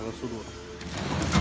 这个速度。